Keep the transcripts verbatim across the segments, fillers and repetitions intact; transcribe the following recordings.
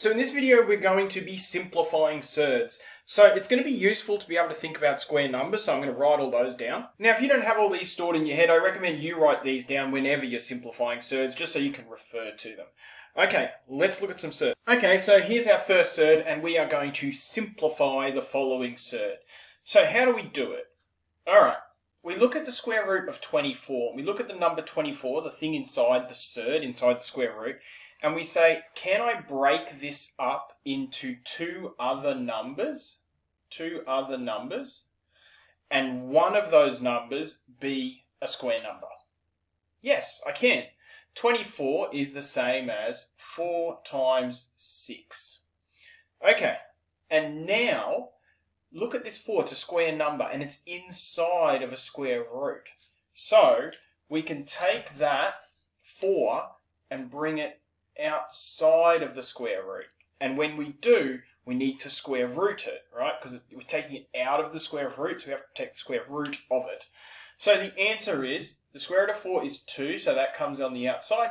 So in this video, we're going to be simplifying surds. So it's going to be useful to be able to think about square numbers, so I'm going to write all those down. Now, if you don't have all these stored in your head, I recommend you write these down whenever you're simplifying surds, just so you can refer to them. Okay, let's look at some surds. Okay, so here's our first surd, and we are going to simplify the following surd. So how do we do it? All right, we look at the square root of twenty-four. We look at the number twenty-four, the thing inside the surd, inside the square root, and we say, can I break this up into two other numbers, two other numbers, and one of those numbers be a square number? Yes, I can. twenty-four is the same as four times six. Okay, and now look at this four, it's a square number, and it's inside of a square root. So we can take that four and bring it outside of the square root, and when we do, we need to square root it, right? Because we're taking it out of the square root, so we have to take the square root of it. So the answer is the square root of four is two, so that comes on the outside,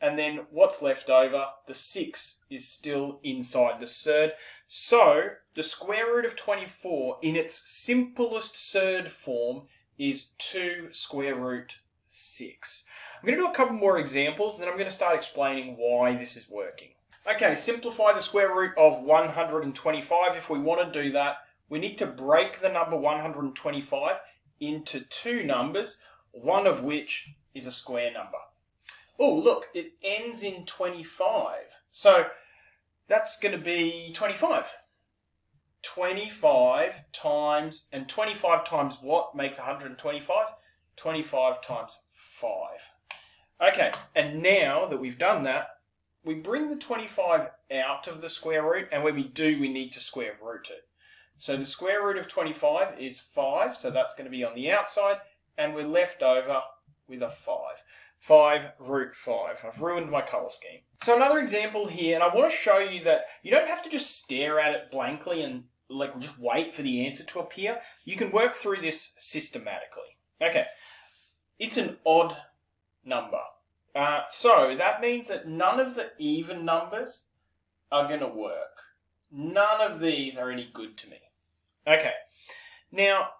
and then what's left over, the six, is still inside the surd. So the square root of twenty-four in its simplest surd form is two square root six. I'm going to do a couple more examples, and then I'm going to start explaining why this is working. Okay, simplify the square root of one hundred twenty-five. If we want to do that, we need to break the number one hundred twenty-five into two numbers, one of which is a square number. Oh, look, it ends in twenty-five. So that's going to be twenty-five. twenty-five times, and twenty-five times what makes one hundred twenty-five? twenty-five times five. Okay, and now that we've done that, we bring the twenty-five out of the square root, and when we do, we need to square root it. So the square root of twenty-five is five, so that's going to be on the outside, and we're left over with a five. five root five. I've ruined my colour scheme. So another example here, and I want to show you that you don't have to just stare at it blankly and like just wait for the answer to appear. You can work through this systematically. Okay, it's an odd number. Uh, so that means that none of the even numbers are going to work. None of these are any good to me. Okay, now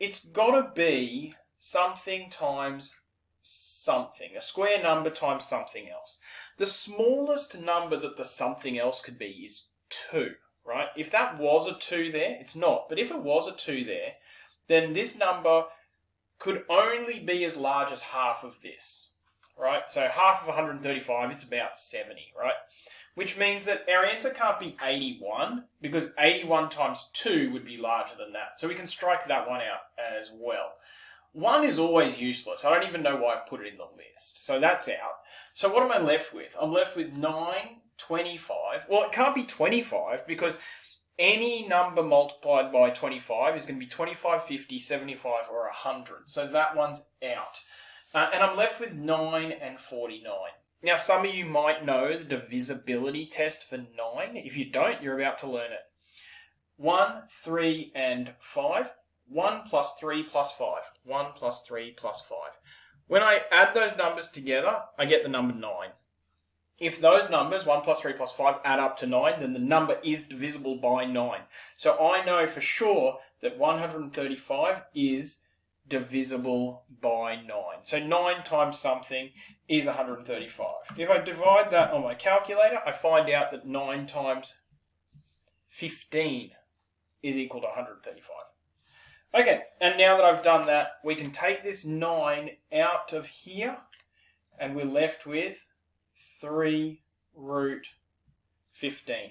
it's got to be something times something, a square number times something else. The smallest number that the something else could be is two, right? If that was a two there, it's not, but if it was a two there, then this number could only be as large as half of this, right? So half of one hundred thirty-five, it's about seventy, right? Which means that our answer can't be eighty-one, because eighty-one times two would be larger than that. So we can strike that one out as well. one is always useless. I don't even know why I've put it in the list. So that's out. So what am I left with? I'm left with nine, twenty-five. Well, it can't be twenty-five, because any number multiplied by twenty-five is going to be twenty-five, fifty, seventy-five, or one hundred. So that one's out. Uh, and I'm left with nine and forty-nine. Now, some of you might know the divisibility test for nine. If you don't, you're about to learn it. one, three, and five. one plus three plus five. one plus three plus five. When I add those numbers together, I get the number nine. If those numbers, one plus three plus five, add up to nine, then the number is divisible by nine. So I know for sure that one hundred thirty-five is divisible by nine. So nine times something is one hundred thirty-five. If I divide that on my calculator, I find out that nine times fifteen is equal to one hundred thirty-five. Okay, and now that I've done that, we can take this nine out of here, and we're left with three root fifteen.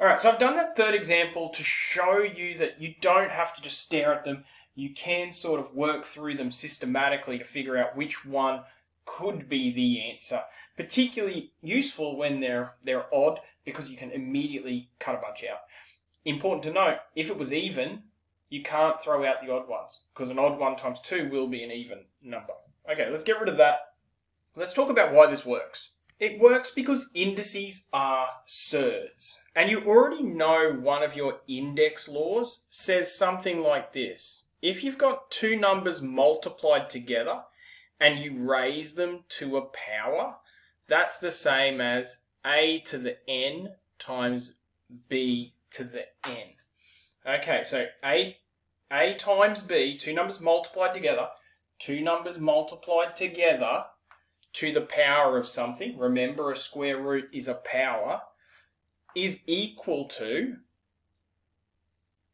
All right, so I've done that third example to show you that you don't have to just stare at them. You can sort of work through them systematically to figure out which one could be the answer. Particularly useful when they're, they're odd, because you can immediately cut a bunch out. Important to note, if it was even, you can't throw out the odd ones, because an odd one times two will be an even number. Okay, let's get rid of that. Let's talk about why this works. It works because indices are surds. And you already know one of your index laws says something like this. If you've got two numbers multiplied together and you raise them to a power, that's the same as a to the n times b to the n. Okay, so a, a times b, two numbers multiplied together, two numbers multiplied together to the power of something, remember a square root is a power, is equal to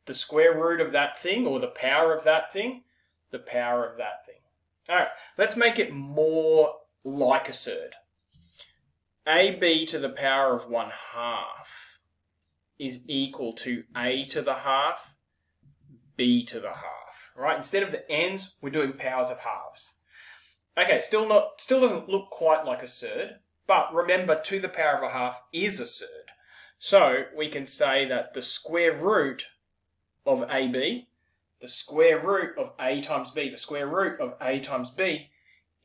the square root of that thing, or the power of that thing, the power of that thing. All right, let's make it more like a surd. A b to the power of one half is equal to a to the half, b to the half. Right? Instead of the n's, we're doing powers of halves. Okay, still not, still doesn't look quite like a surd, but remember, to the power of a half is a surd. So we can say that the square root of a b, the square root of a times b, the square root of a times b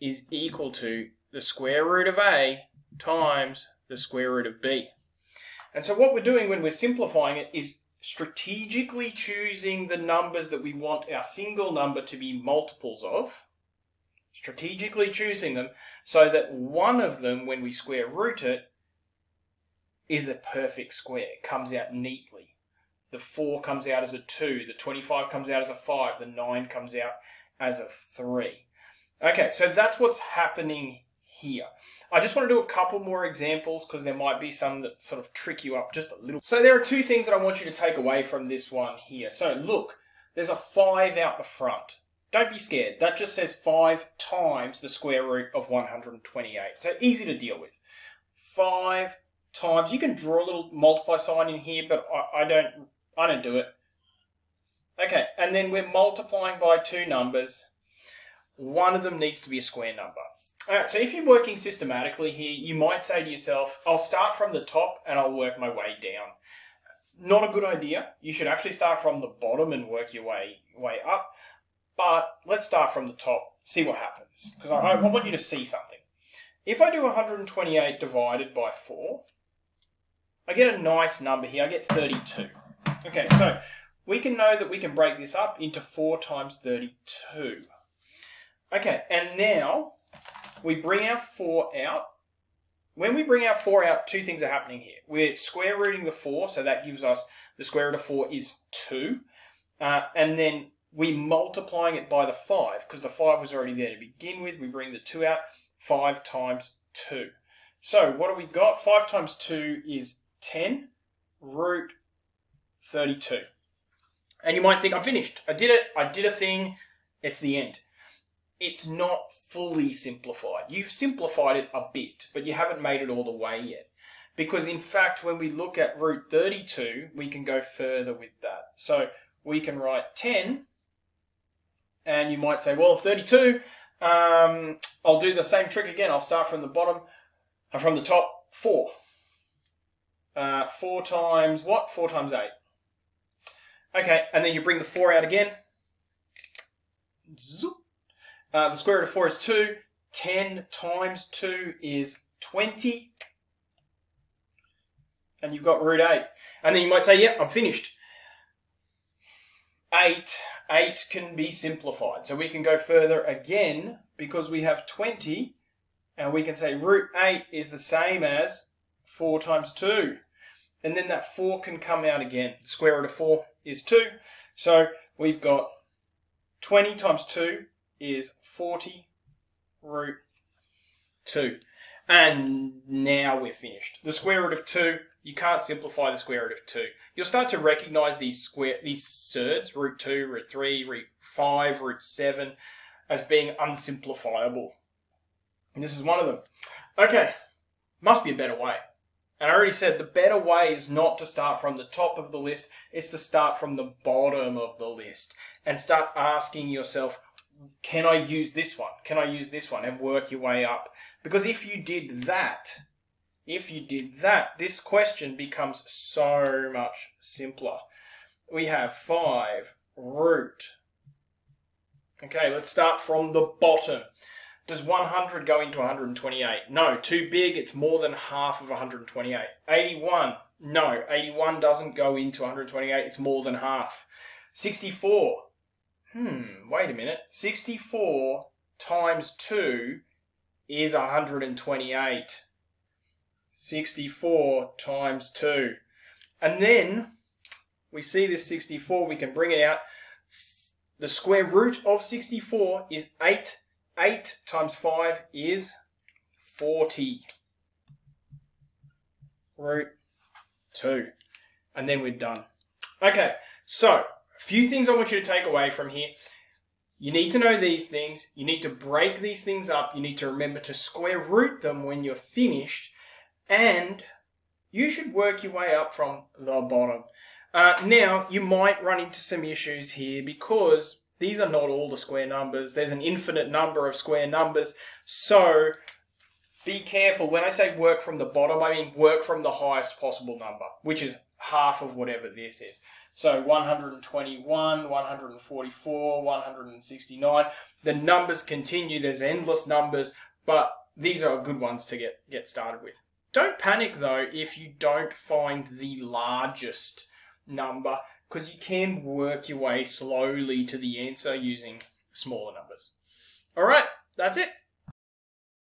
is equal to the square root of a times the square root of b. And so what we're doing when we're simplifying it is strategically choosing the numbers that we want our single number to be multiples of, strategically choosing them so that one of them, when we square root it, is a perfect square, it comes out neatly. The four comes out as a two, the twenty-five comes out as a five, the nine comes out as a three. Okay, so that's what's happening here. I just want to do a couple more examples because there might be some that sort of trick you up just a little. So there are two things that I want you to take away from this one here. So look, there's a five out the front. Don't be scared. That just says five times the square root of one hundred twenty-eight. So easy to deal with. five times, you can draw a little multiply sign in here, but I, I don't I don't do it. Okay, and then we're multiplying by two numbers. One of them needs to be a square number. All right, so if you're working systematically here, you might say to yourself, I'll start from the top and I'll work my way down. Not a good idea. You should actually start from the bottom and work your way, way up. But let's start from the top, see what happens, because I, I want you to see something. If I do one hundred twenty-eight divided by four, I get a nice number here. I get thirty-two. Okay, so we can know that we can break this up into four times thirty-two. Okay, and now we bring our four out. When we bring our four out, two things are happening here. We're square rooting the four, so that gives us the square root of four is two. Uh, and then we're multiplying it by the five, because the five was already there to begin with. We bring the two out. five times two. So what have we got? five times two is ten, root thirty-two. And you might think, I'm finished. I did it. I did a thing. It's the end. It's not fully simplified. You've simplified it a bit, but you haven't made it all the way yet. Because in fact, when we look at root thirty-two, we can go further with that. So we can write ten, and you might say, well, thirty-two, Um, I'll do the same trick again. I'll start from the bottom, uh, from the top, four. Uh, four times what? Four times eight. Okay, and then you bring the four out again. Zoop. Uh, the square root of four is two. ten times two is twenty. And you've got root eight. And then you might say, yeah, I'm finished. eight. eight can be simplified. So we can go further again because we have twenty, and we can say root eight is the same as four times two. And then that four can come out again. The square root of four is two. So we've got twenty times two is forty, root two. And now we're finished. The square root of two, you can't simplify the square root of two. You'll start to recognise these square, these surds, root two, root three, root five, root seven, as being unsimplifiable. And this is one of them. Okay, must be a better way. And I already said the better way is not to start from the top of the list, it's to start from the bottom of the list. And start asking yourself, can I use this one? Can I use this one? And work your way up. Because if you did that, if you did that, this question becomes so much simpler. We have five root. Okay, let's start from the bottom. Does one hundred go into one hundred twenty-eight? No, too big. It's more than half of one hundred twenty-eight. eighty-one. No, eighty-one doesn't go into one hundred twenty-eight. It's more than half. sixty-four. Hmm, wait a minute. sixty-four times two is one hundred twenty-eight. sixty-four times two. And then we see this sixty-four, we can bring it out. The square root of sixty-four is eight. eight times five is forty. Root two. And then we're done. Okay, so a few things I want you to take away from here. You need to know these things. You need to break these things up. You need to remember to square root them when you're finished. And you should work your way up from the bottom. Uh, now, you might run into some issues here because these are not all the square numbers. There's an infinite number of square numbers. So be careful. When I say work from the bottom, I mean work from the highest possible number, which is half of whatever this is. So one hundred twenty-one, one hundred forty-four, one hundred sixty-nine. The numbers continue. There's endless numbers, but these are good ones to get, get started with. Don't panic though if you don't find the largest number, because you can work your way slowly to the answer using smaller numbers. All right, that's it.